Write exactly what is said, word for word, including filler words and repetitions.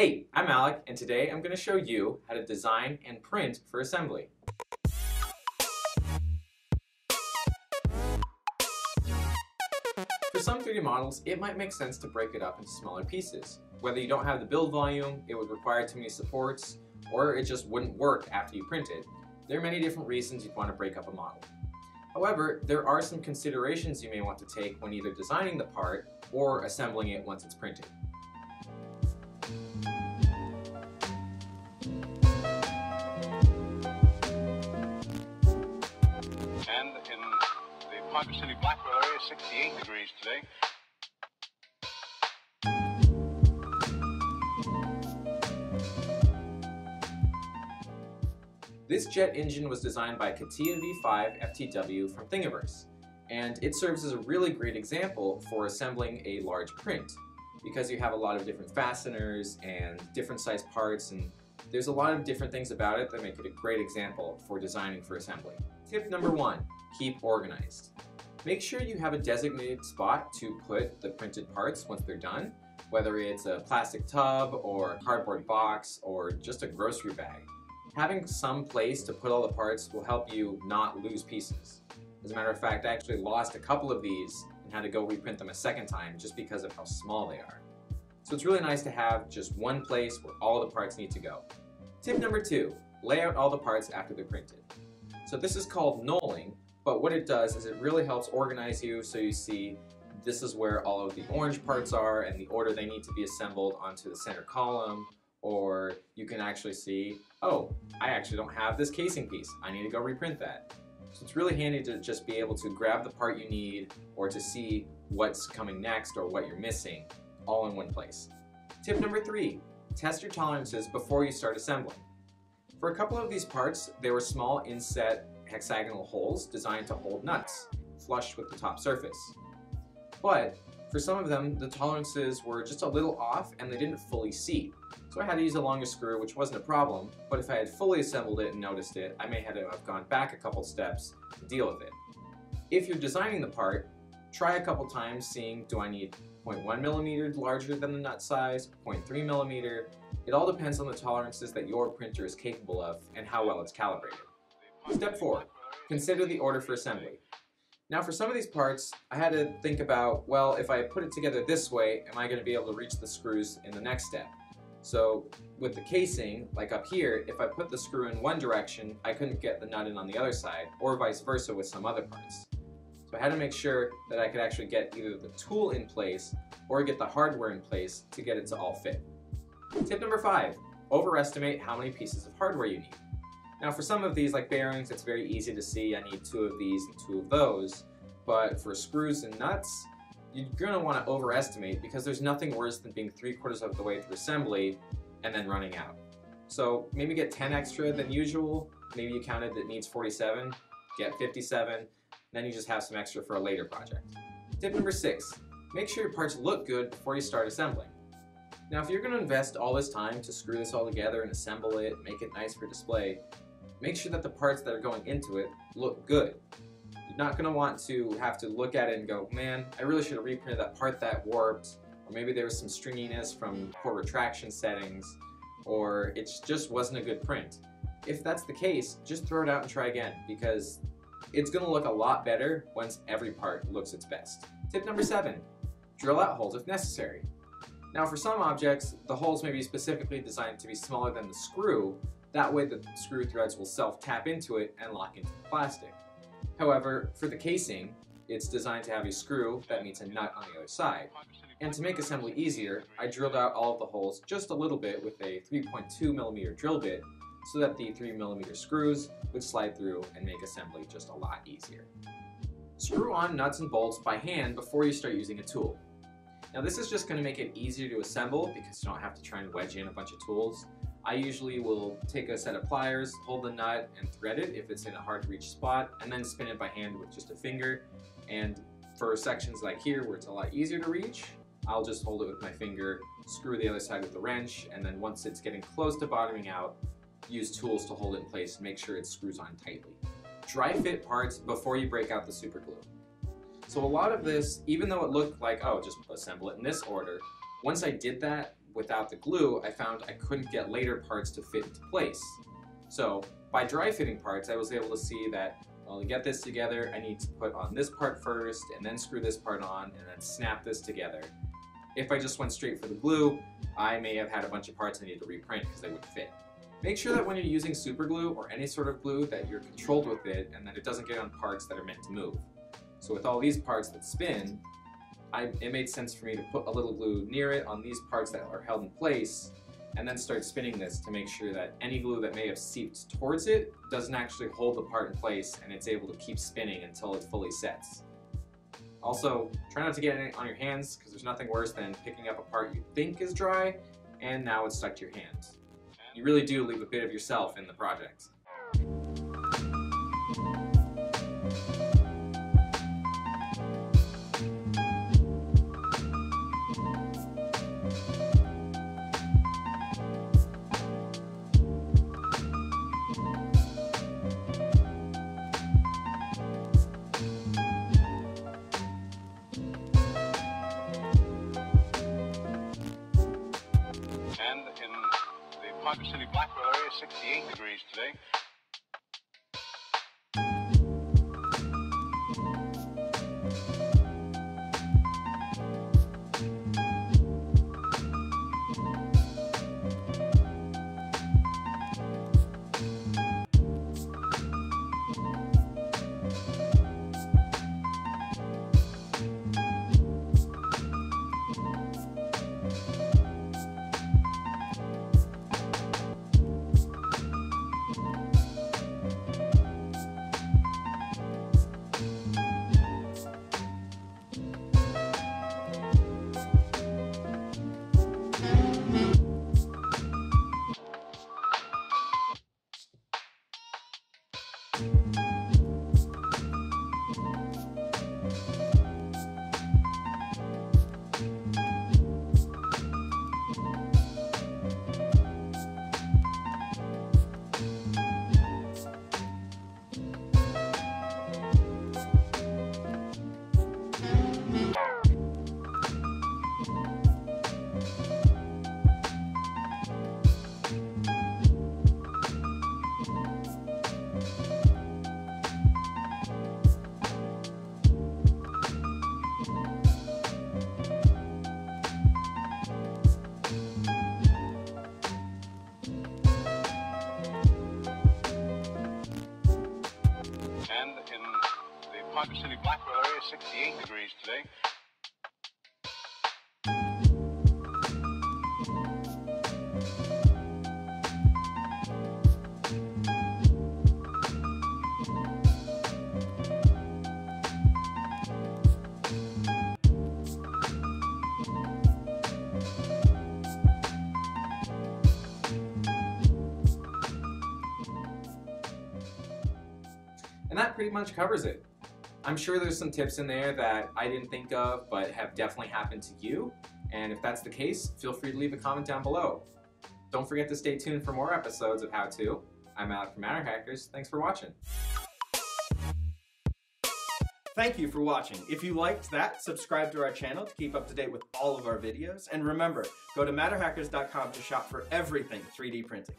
Hey, I'm Alec, and today I'm going to show you how to design and print for assembly. For some three D models, it might make sense to break it up into smaller pieces. Whether you don't have the build volume, it would require too many supports, or it just wouldn't work after you print it. There are many different reasons you'd want to break up a model. However, there are some considerations you may want to take when either designing the part or assembling it once it's printed. And in the Parker City Blackwell area, sixty-eight degrees today. This jet engine was designed by CATIAV five F T W from Thingiverse, and it serves as a really great example for assembling a large print, because you have a lot of different fasteners and different size parts, and there's a lot of different things about it that make it a great example for designing for assembly. Tip number one, keep organized. Make sure you have a designated spot to put the printed parts once they're done, whether it's a plastic tub or a cardboard box or just a grocery bag. Having some place to put all the parts will help you not lose pieces. As a matter of fact, I actually lost a couple of these and had to go reprint them a second time just because of how small they are. So it's really nice to have just one place where all the parts need to go. Tip number two, lay out all the parts after they're printed. So this is called knolling, but what it does is it really helps organize you so you see this is where all of the orange parts are and the order they need to be assembled onto the center column. Or you can actually see, oh, I actually don't have this casing piece. I need to go reprint that. So it's really handy to just be able to grab the part you need or to see what's coming next or what you're missing all in one place. Tip number three, test your tolerances before you start assembling. For a couple of these parts, they were small inset hexagonal holes designed to hold nuts, flush with the top surface. But for some of them, the tolerances were just a little off and they didn't fully seat. So I had to use a longer screw, which wasn't a problem, but if I had fully assembled it and noticed it, I may have gone back a couple steps to deal with it. If you're designing the part, try a couple times seeing, do I need zero point one millimeter larger than the nut size, zero point three millimeter? It all depends on the tolerances that your printer is capable of and how well it's calibrated. Step four, consider the order for assembly. Now for some of these parts, I had to think about, well, if I put it together this way, am I going to be able to reach the screws in the next step? So with the casing, like up here, if I put the screw in one direction, I couldn't get the nut in on the other side, or vice versa with some other parts. So I had to make sure that I could actually get either the tool in place or get the hardware in place to get it to all fit. Tip number five, overestimate how many pieces of hardware you need. Now for some of these, like bearings, it's very easy to see I need two of these and two of those, but for screws and nuts, you're going to want to overestimate because there's nothing worse than being three quarters of the way through assembly and then running out. So maybe get ten extra than usual, maybe you counted that needs forty-seven, get fifty-seven, then you just have some extra for a later project. Tip number six, make sure your parts look good before you start assembling. Now if you're going to invest all this time to screw this all together and assemble it, make it nice for display, make sure that the parts that are going into it look good. You're not going to want to have to look at it and go, man, I really should have reprinted that part that warped, or maybe there was some stringiness from poor retraction settings, or it just wasn't a good print. If that's the case, just throw it out and try again, because it's going to look a lot better once every part looks its best. Tip number seven, drill out holes if necessary. Now for some objects, the holes may be specifically designed to be smaller than the screw. That way the screw threads will self-tap into it and lock into the plastic. However, for the casing, it's designed to have a screw that meets a nut on the other side. And to make assembly easier, I drilled out all of the holes just a little bit with a three point two millimeter drill bit so that the three millimeter screws would slide through and make assembly just a lot easier. Screw on nuts and bolts by hand before you start using a tool. Now this is just going to make it easier to assemble because you don't have to try and wedge in a bunch of tools. I usually will take a set of pliers, hold the nut, and thread it if it's in a hard to reach spot, and then spin it by hand with just a finger. And for sections like here where it's a lot easier to reach, I'll just hold it with my finger, screw the other side with the wrench, and then once it's getting close to bottoming out, use tools to hold it in place and make sure it screws on tightly. Dry fit parts before you break out the super glue. So a lot of this, even though it looked like, oh, just assemble it in this order, once I did that, without the glue, I found I couldn't get later parts to fit into place. So by dry fitting parts, I was able to see that, well, to get this together, I need to put on this part first, and then screw this part on, and then snap this together. If I just went straight for the glue, I may have had a bunch of parts I needed to reprint because they wouldn't fit. Make sure that when you're using super glue or any sort of glue that you're controlled with it and that it doesn't get on parts that are meant to move. So with all these parts that spin, I, it made sense for me to put a little glue near it on these parts that are held in place and then start spinning this to make sure that any glue that may have seeped towards it doesn't actually hold the part in place and it's able to keep spinning until it fully sets. Also, try not to get it on your hands because there's nothing worse than picking up a part you think is dry and now it's stuck to your hands. You really do leave a bit of yourself in the project. sixty-eight degrees today. Blackwell area, sixty-eight degrees today. And that pretty much covers it. I'm sure there's some tips in there that I didn't think of, but have definitely happened to you. And if that's the case, feel free to leave a comment down below. Don't forget to stay tuned for more episodes of How To. I'm Alec from MatterHackers. Thanks for watching. Thank you for watching. If you liked that, subscribe to our channel to keep up to date with all of our videos. And remember, go to matterhackers dot com to shop for everything three D printing.